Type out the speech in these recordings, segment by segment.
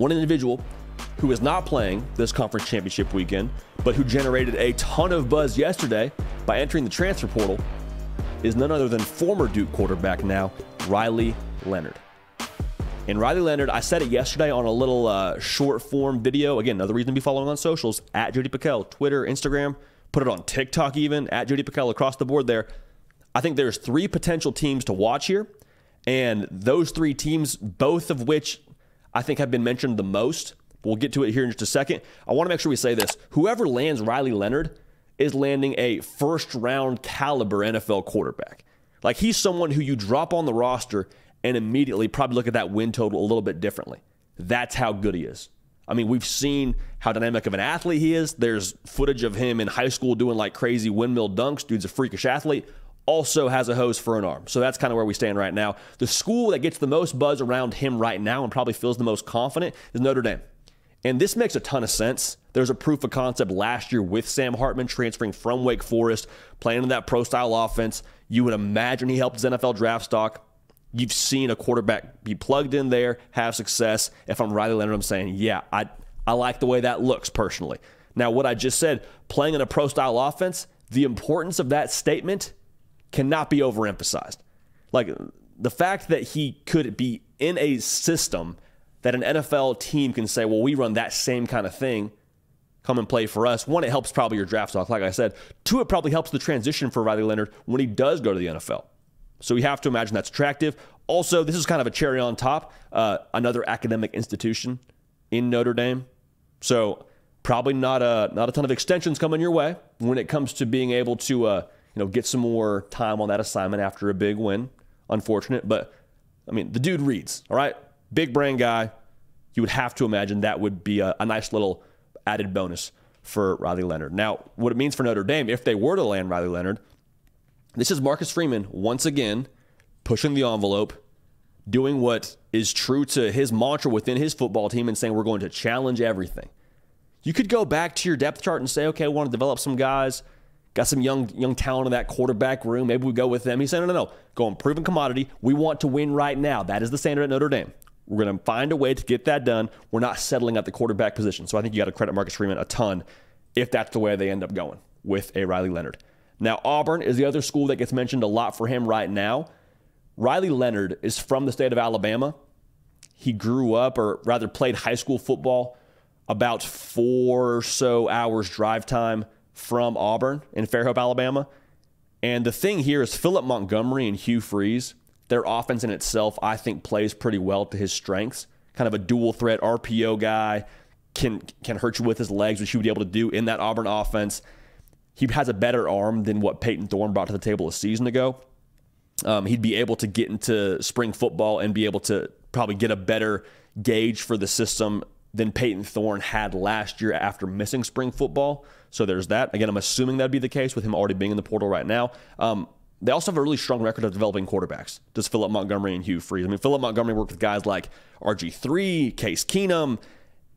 one individual who is not playing this conference championship weekend, but who generated a ton of buzz yesterday by entering the transfer portal, is none other than former Duke quarterback now, Riley Leonard. And Riley Leonard, I said it yesterday on a little short form video. Again, another reason to be following on socials, at Jody Pickell, Twitter, Instagram, put it on TikTok even, at Jody Pickell across the board there. I think there's three potential teams to watch here. And those three teams, both of which I think have been mentioned the most. We'll get to it here in just a second. I want to make sure we say this. Whoever lands Riley Leonard is landing a first-round caliber NFL quarterback. Like, he's someone who you drop on the roster and immediately probably look at that win total a little bit differently. That's how good he is. I mean, we've seen how dynamic of an athlete he is. There's footage of him in high school doing, like, crazy windmill dunks. Dude's a freakish athlete. Also has a hose for an arm. So that's kind of where we stand right now. The school that gets the most buzz around him right now and probably feels the most confident is Notre Dame. And this makes a ton of sense. There's a proof of concept last year with Sam Hartman transferring from Wake Forest, playing in that pro-style offense. You would imagine he helped his NFL draft stock. You've seen a quarterback be plugged in there, have success. If I'm Riley Leonard, I'm saying, yeah, I like the way that looks personally. Now, what I just said, playing in a pro-style offense, the importance of that statement cannot be overemphasized. Like, the fact that he could be in a system that an NFL team can say, well, we run that same kind of thing. Come and play for us. One, it helps probably your draft stock, like I said. Two, it probably helps the transition for Riley Leonard when he does go to the NFL. So we have to imagine that's attractive. Also, this is kind of a cherry on top, another academic institution in Notre Dame. So probably not a ton of extensions coming your way when it comes to being able to get some more time on that assignment after a big win. Unfortunate, but I mean, the dude reads, all right? Big brain guy. You would have to imagine that would be a nice little added bonus for Riley Leonard. Now, what it means for Notre Dame, if they were to land Riley Leonard, this is Marcus Freeman once again pushing the envelope, doing what is true to his mantra within his football team and saying, we're going to challenge everything. You could go back to your depth chart and say, okay, I want to develop some guys, got some young talent in that quarterback room. Maybe we go with them. He said, no, go on proven commodity. We want to win right now. That is the standard at Notre Dame. We're going to find a way to get that done. We're not settling at the quarterback position. So I think you got to credit Marcus Freeman a ton if that's the way they end up going with a Riley Leonard. Now, Auburn is the other school that gets mentioned a lot for him right now. Riley Leonard is from the state of Alabama. He grew up, or rather played high school football about 4 or so hours drive time from Auburn in Fairhope, Alabama. And the thing here is Philip Montgomery and Hugh Freeze. Their offense in itself, I think, plays pretty well to his strengths. Kind of a dual threat RPO guy, can hurt you with his legs, which he would be able to do in that Auburn offense. He has a better arm than what Peyton Thorne brought to the table a season ago. He'd be able to get into spring football and be able to probably get a better gauge for the system than Peyton Thorne had last year after missing spring football. So there's that. Again, I'm assuming that'd be the case with him already being in the portal right now. They also have a really strong record of developing quarterbacks, does Philip Montgomery and Hugh Freeze. I mean, Philip Montgomery worked with guys like RG3, Case Keenum,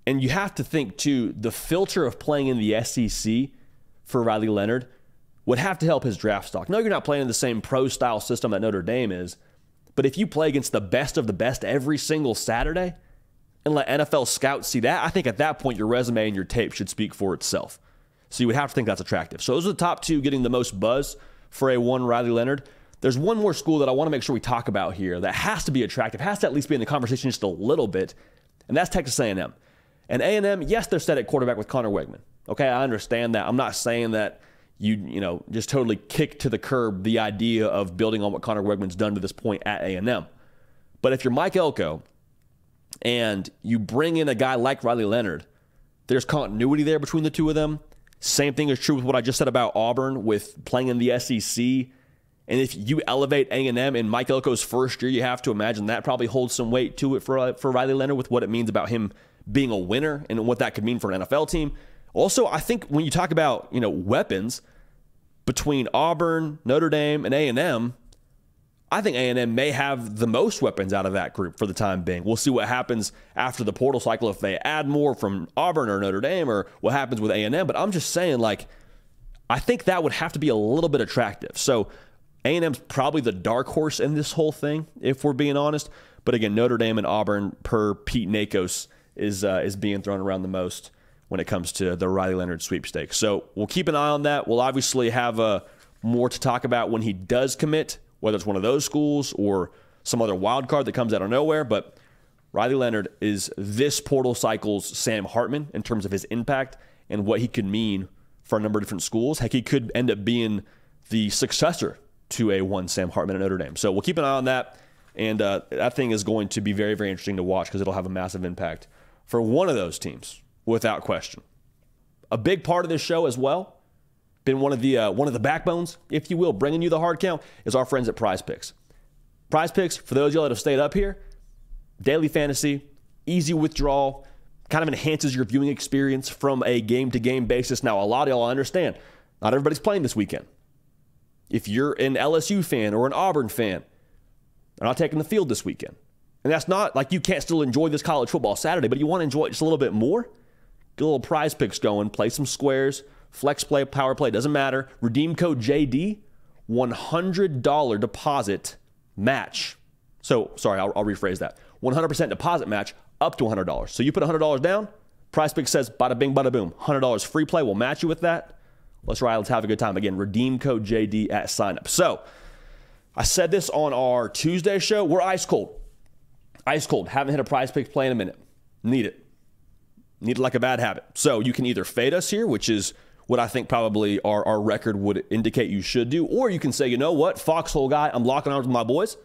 and you have to think, too, the filter of playing in the SEC for Riley Leonard would have to help his draft stock. No, you're not playing in the same pro-style system that Notre Dame is, but if you play against the best of the best every single Saturday and let NFL scouts see that, I think at that point your resume and your tape should speak for itself. So you would have to think that's attractive. So those are the top two getting the most buzz for a one Riley Leonard. There's one more school that I want to make sure we talk about here that has to be attractive, has to at least be in the conversation just a little bit, and that's Texas A&M. And A&M, yes, they're set at quarterback with Connor Wegman. Okay, I understand that. I'm not saying that you just totally kick to the curb the idea of building on what Connor Wegman's done to this point at A&M. But if you're Mike Elko and you bring in a guy like Riley Leonard, there's continuity there between the two of them. Same thing is true with what I just said about Auburn with playing in the SEC. And if you elevate A&M in Mike Elko's first year, you have to imagine that probably holds some weight to it for Riley Leonard with what it means about him being a winner and what that could mean for an NFL team. Also, I think when you talk about, weapons between Auburn, Notre Dame, and A&M, I think A&M may have the most weapons out of that group for the time being. We'll see what happens after the portal cycle if they add more from Auburn or Notre Dame or what happens with A&M. But I'm just saying, I think that would have to be a little bit attractive. So A&M's probably the dark horse in this whole thing, if we're being honest. But again, Notre Dame and Auburn, per Pete Nakos, is being thrown around the most when it comes to the Riley Leonard sweepstakes. So we'll keep an eye on that. We'll obviously have more to talk about when he does commit, whether it's one of those schools or some other wild card that comes out of nowhere. But Riley Leonard is this portal cycle's Sam Hartman in terms of his impact and what he could mean for a number of different schools. Heck, he could end up being the successor to a one Sam Hartman at Notre Dame. So we'll keep an eye on that. And that thing is going to be very, very interesting to watch because it'll have a massive impact for one of those teams, without question. A big part of this show as well, been one of the backbones, if you will, bringing you the hard count, is our friends at Prize Picks. Prize Picks, for those of y'all that have stayed up here, daily fantasy, easy withdrawal, kind of enhances your viewing experience from a game-to-game basis. Now, a lot of y'all understand, not everybody's playing this weekend. If you're an LSU fan or an Auburn fan, they're not taking the field this weekend. And that's not like you can't still enjoy this college football Saturday, but you want to enjoy it just a little bit more. Get a little Prize Picks going, play some squares, flex play, power play, doesn't matter. Redeem code JD, $100 deposit match. So, sorry, I'll rephrase that. 100% deposit match up to $100. So you put $100 down, Prize Picks says, bada bing, bada boom, $100 free play. We'll match you with that. Let's ride, let's have a good time. Again, redeem code JD at signup. So, I said this on our Tuesday show. We're ice cold. Ice cold. Haven't hit a Prize Picks play in a minute. Need it. Need it like a bad habit. So you can either fade us here, which is what I think probably our record would indicate you should do, or you can say, you know what, foxhole guy, I'm locking arms with my boys.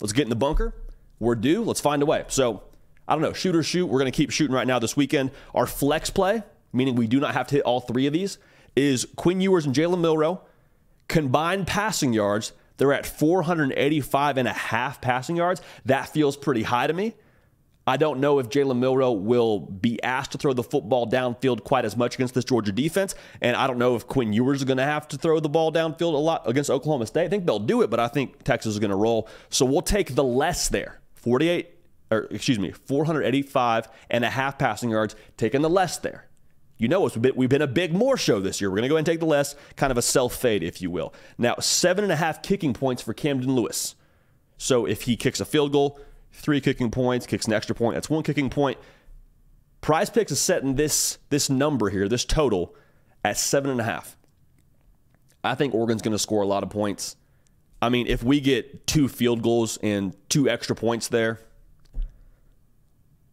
Let's get in the bunker. We're due. Let's find a way. So I don't know. Shoot or shoot. We're going to keep shooting right now this weekend. Our flex play, meaning we do not have to hit all three of these, is Quinn Ewers and Jalen Milroe. Combined passing yards, they're at 485.5 passing yards. That feels pretty high to me. I don't know if Jalen Milroe will be asked to throw the football downfield quite as much against this Georgia defense. And I don't know if Quinn Ewers is going to have to throw the ball downfield a lot against Oklahoma State. I think they'll do it, but I think Texas is going to roll. So we'll take the less there. 485.5 passing yards, taking the less there. You know us, we've been a big more show this year. We're going to go ahead and take the less, kind of a self-fade, if you will. Now, 7.5 kicking points for Camden Lewis. So if he kicks a field goal, 3 kicking points, kicks an extra point, that's 1 kicking point. Prize Picks is setting this number here, this total, at 7.5. I think Oregon's going to score a lot of points. I mean, if we get 2 field goals and 2 extra points there,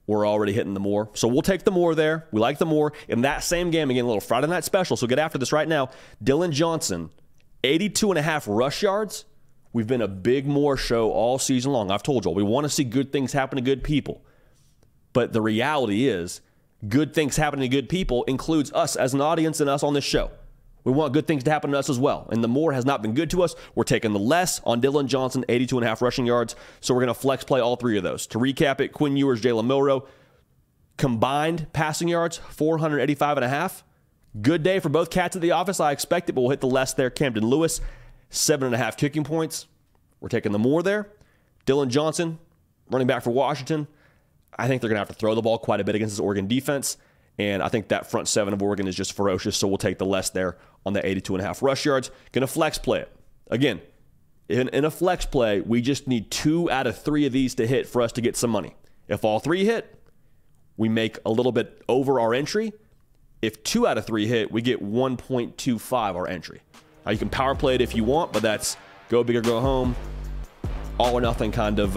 we're already hitting the more. So we'll take the more there. We like the more. In that same game, again, a little Friday night special, so get after this right now. Dylan Johnson, 82.5 rush yards. We've been a big more show all season long. I've told you all, we want to see good things happen to good people. But the reality is, good things happening to good people includes us as an audience and us on this show. We want good things to happen to us as well. And the more has not been good to us. We're taking the less on Dylan Johnson, 82.5 rushing yards. So we're going to flex play all three of those. To recap it, Quinn Ewers, Jalen Milroe, combined passing yards, 485.5. Good day for both cats at the office. I expect it, but we'll hit the less there. Camden Lewis, 7.5 kicking points. We're taking the more there. Dylan Johnson, running back for Washington. I think they're going to have to throw the ball quite a bit against this Oregon defense. And I think that front seven of Oregon is just ferocious, so we'll take the less there on the 82.5 rush yards. Going to flex play it. Again, in a flex play, we just need 2 out of 3 of these to hit for us to get some money. If all 3 hit, we make a little bit over our entry. If 2 out of 3 hit, we get 1.25 our entry. Now, you can power play it if you want, but that's go big or go home. All or nothing kind of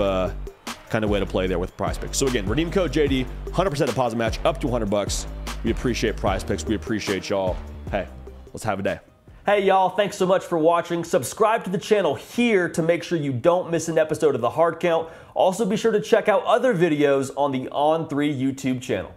way to play there with Prize Picks. So again, redeem code JD, 100% deposit match up to $100. We appreciate Prize Picks. We appreciate y'all. Hey, let's have a day. Hey y'all, thanks so much for watching. Subscribe to the channel here to make sure you don't miss an episode of The Hard Count. Also be sure to check out other videos on the On3 YouTube channel.